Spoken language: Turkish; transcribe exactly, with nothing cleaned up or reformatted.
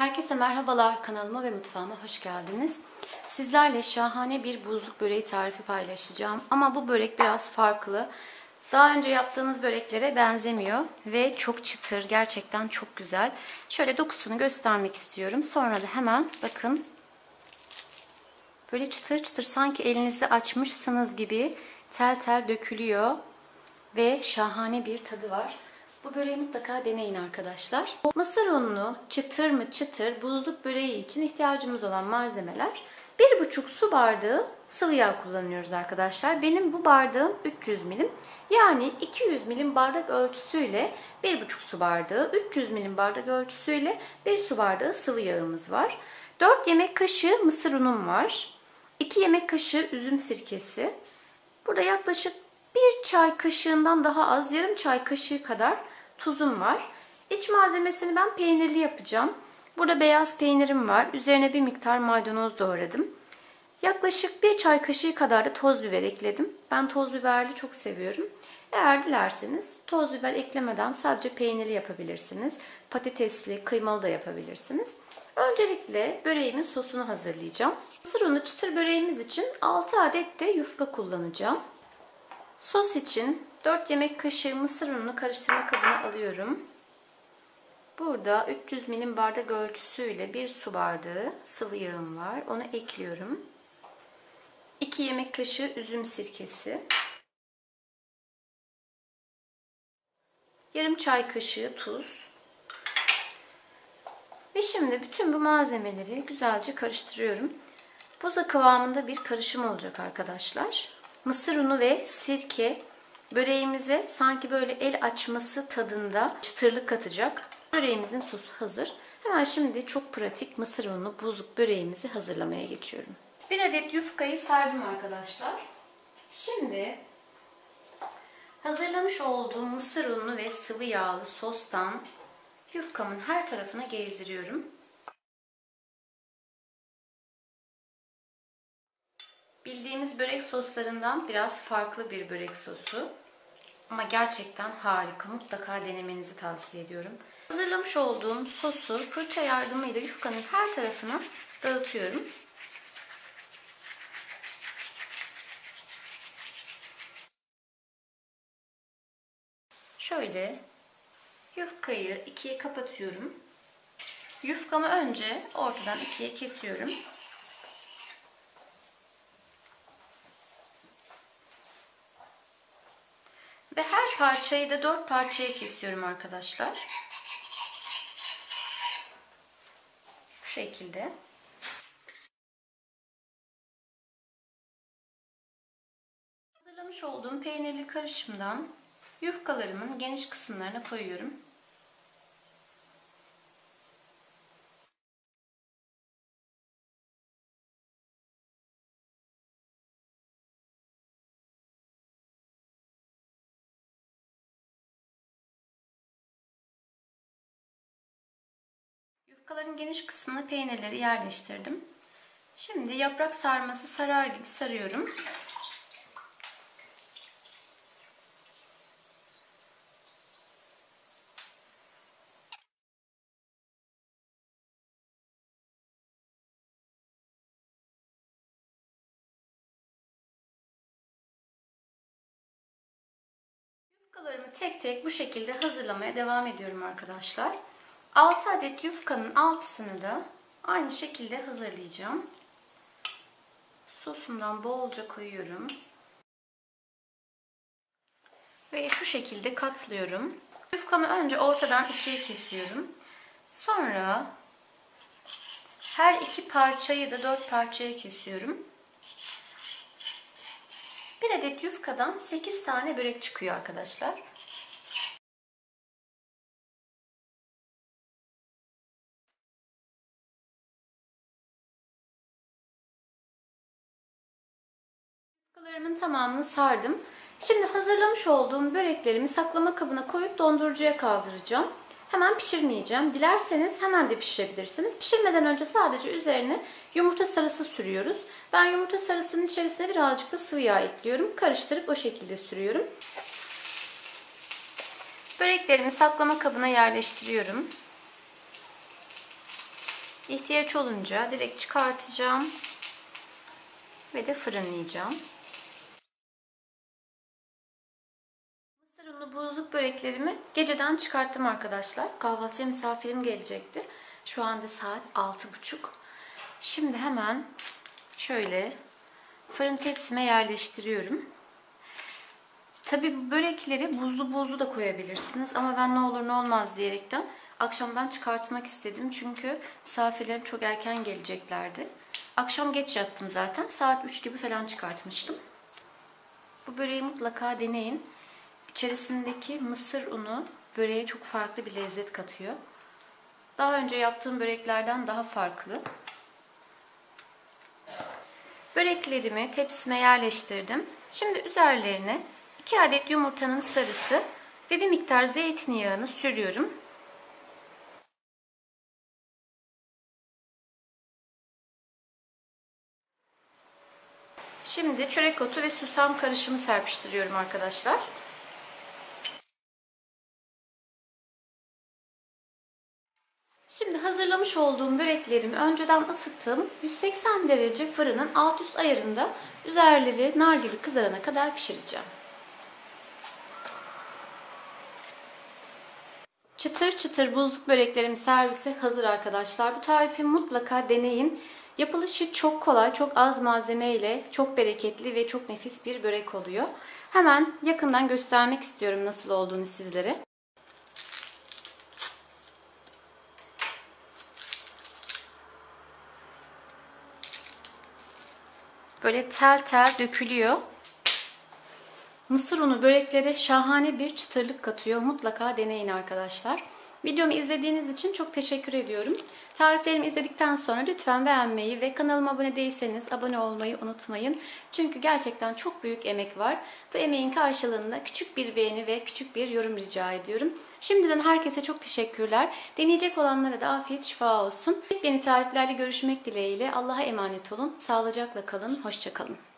Herkese merhabalar, kanalıma ve mutfağıma hoş geldiniz. Sizlerle şahane bir buzluk böreği tarifi paylaşacağım. Ama bu börek biraz farklı. Daha önce yaptığınız böreklere benzemiyor ve çok çıtır, gerçekten çok güzel. Şöyle dokusunu göstermek istiyorum. Sonra da hemen bakın. Böyle çıtır çıtır, sanki elinizde açmışsınız gibi tel tel dökülüyor ve şahane bir tadı var. Bu böreği mutlaka deneyin arkadaşlar. Mısır ununu, çıtır mı çıtır buzluk böreği için ihtiyacımız olan malzemeler. bir buçuk su bardağı sıvı yağ kullanıyoruz arkadaşlar. Benim bu bardağım üç yüz milim. Yani iki yüz milim bardak ölçüsüyle bir buçuk su bardağı, üç yüz milim bardak ölçüsüyle bir su bardağı sıvı yağımız var. dört yemek kaşığı mısır unum var. iki yemek kaşığı üzüm sirkesi. Burada yaklaşık bir çay kaşığından daha az, yarım çay kaşığı kadar tuzum var. İç malzemesini ben peynirli yapacağım. Burada beyaz peynirim var. Üzerine bir miktar maydanoz doğradım. Yaklaşık bir çay kaşığı kadar da toz biber ekledim. Ben toz biberli çok seviyorum. Eğer dilerseniz toz biber eklemeden sadece peynirli yapabilirsiniz. Patatesli, kıymalı da yapabilirsiniz. Öncelikle böreğimin sosunu hazırlayacağım. Mısır unu çıtır böreğimiz için altı adet de yufka kullanacağım. Sos için dört yemek kaşığı mısır ununu karıştırma kabına alıyorum. Burada üç yüz milim bardak ölçüsüyle bir su bardağı sıvı yağım var. Onu ekliyorum. iki yemek kaşığı üzüm sirkesi. Yarım çay kaşığı tuz. Ve şimdi bütün bu malzemeleri güzelce karıştırıyorum. Boza kıvamında bir karışım olacak arkadaşlar. Mısır unu ve sirke böreğimize sanki böyle el açması tadında çıtırlık katacak. Böreğimizin sosu hazır. Hemen şimdi çok pratik mısır unlu buzluk böreğimizi hazırlamaya geçiyorum. bir adet yufkayı serdim arkadaşlar. Şimdi hazırlamış olduğum mısır unlu ve sıvı yağlı sostan yufkamın her tarafına gezdiriyorum. Bildiğimiz börek soslarından biraz farklı bir börek sosu. Ama gerçekten harika. Mutlaka denemenizi tavsiye ediyorum. Hazırlamış olduğum sosu fırça yardımıyla yufkanın her tarafına dağıtıyorum. Şöyle yufkayı ikiye kapatıyorum. Yufkamı önce ortadan ikiye kesiyorum. Ve her parçayı da dört parçaya kesiyorum arkadaşlar. Bu şekilde. Hazırlamış olduğum peynirli karışımdan yufkalarımın geniş kısımlarına koyuyorum. Yufkaların geniş kısmına peynirleri yerleştirdim. Şimdi yaprak sarması sarar gibi sarıyorum. Yufkalarımı tek tek bu şekilde hazırlamaya devam ediyorum arkadaşlar. altı adet yufkanın altısını da aynı şekilde hazırlayacağım. Sosumdan bolca koyuyorum. Ve şu şekilde katlıyorum. Yufkamı önce ortadan ikiye kesiyorum. Sonra her iki parçayı da dört parçaya kesiyorum. bir adet yufkadan sekiz tane börek çıkıyor arkadaşlar. Yufkalarımın tamamını sardım. Şimdi hazırlamış olduğum böreklerimi saklama kabına koyup dondurucuya kaldıracağım. Hemen pişirmeyeceğim. Dilerseniz hemen de pişirebilirsiniz. Pişirmeden önce sadece üzerine yumurta sarısı sürüyoruz. Ben yumurta sarısının içerisine birazcık da sıvı yağ ekliyorum. Karıştırıp o şekilde sürüyorum. Böreklerimi saklama kabına yerleştiriyorum. İhtiyaç olunca direkt çıkartacağım ve de fırınlayacağım. Mısır unlu buzluk böreklerimi geceden çıkarttım arkadaşlar. Kahvaltıya misafirim gelecekti. Şu anda saat altı buçuk. Şimdi hemen şöyle fırın tepsime yerleştiriyorum. Tabi bu börekleri buzlu buzlu da koyabilirsiniz ama ben ne olur ne olmaz diyerekten akşamdan çıkartmak istedim. Çünkü misafirlerim çok erken geleceklerdi. Akşam geç yattım zaten. Saat üç gibi falan çıkartmıştım. Bu böreği mutlaka deneyin. İçerisindeki mısır unu böreğe çok farklı bir lezzet katıyor. Daha önce yaptığım böreklerden daha farklı. Böreklerimi tepsime yerleştirdim. Şimdi üzerlerine iki adet yumurtanın sarısı ve bir miktar zeytinyağını sürüyorum. Şimdi çörek otu ve susam karışımı serpiştiriyorum arkadaşlar. Şimdi hazırlamış olduğum böreklerimi önceden ısıttığım yüz seksen derece fırının alt üst ayarında üzerleri nar gibi kızarana kadar pişireceğim. Çıtır çıtır buzluk böreklerim servise hazır arkadaşlar. Bu tarifi mutlaka deneyin. Yapılışı çok kolay, çok az malzeme ile çok bereketli ve çok nefis bir börek oluyor. Hemen yakından göstermek istiyorum nasıl olduğunu sizlere. Böyle tel tel dökülüyor. Mısır unu böreklere şahane bir çıtırlık katıyor. Mutlaka deneyin arkadaşlar. Videomu izlediğiniz için çok teşekkür ediyorum. Tariflerimi izledikten sonra lütfen beğenmeyi ve kanalıma abone değilseniz abone olmayı unutmayın. Çünkü gerçekten çok büyük emek var. Bu emeğin karşılığında küçük bir beğeni ve küçük bir yorum rica ediyorum. Şimdiden herkese çok teşekkürler. Deneyecek olanlara da afiyet şifa olsun. Yeni tariflerle görüşmek dileğiyle. Allah'a emanet olun. Sağlıcakla kalın. Hoşça kalın.